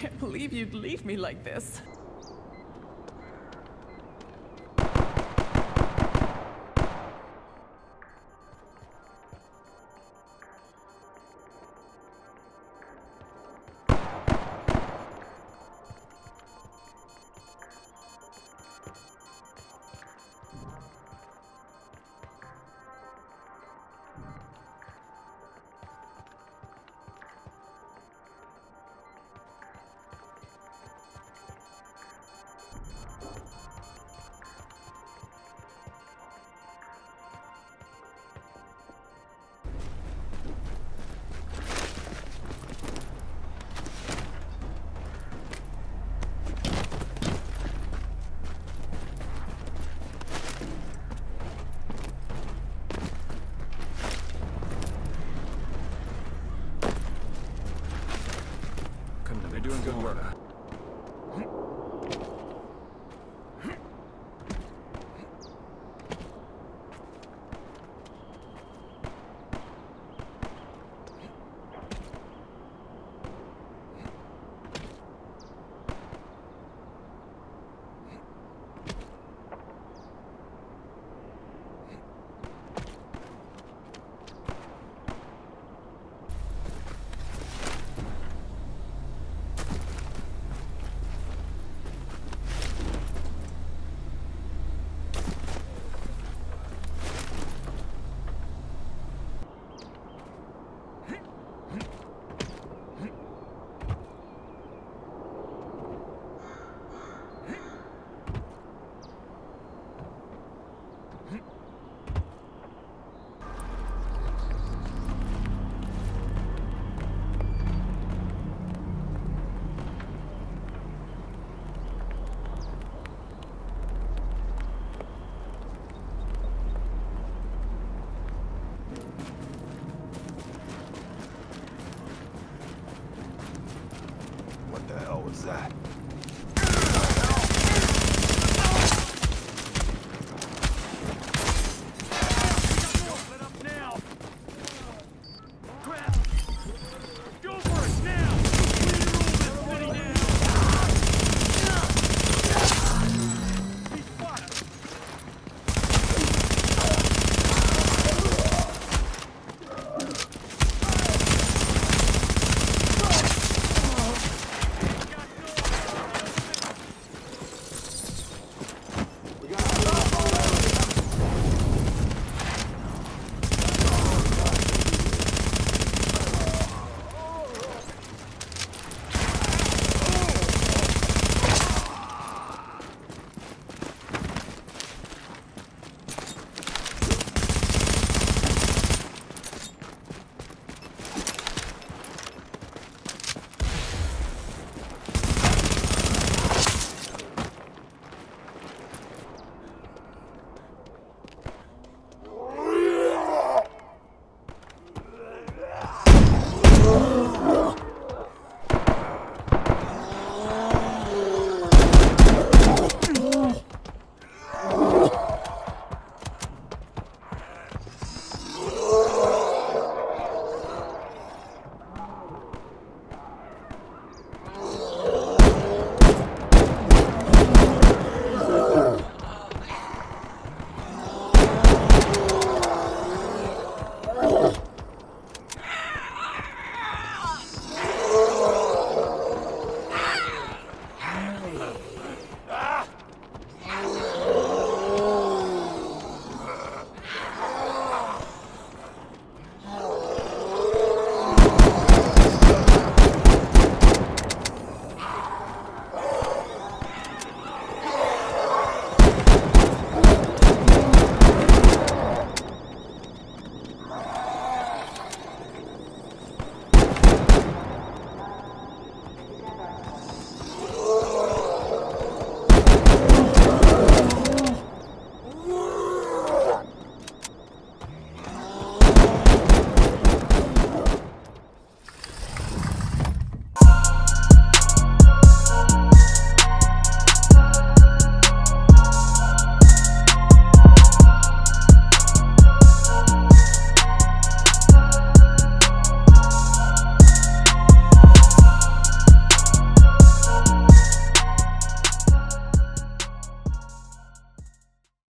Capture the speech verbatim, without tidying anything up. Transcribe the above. can't believe you'd leave me like this. Good work. What the hell was that?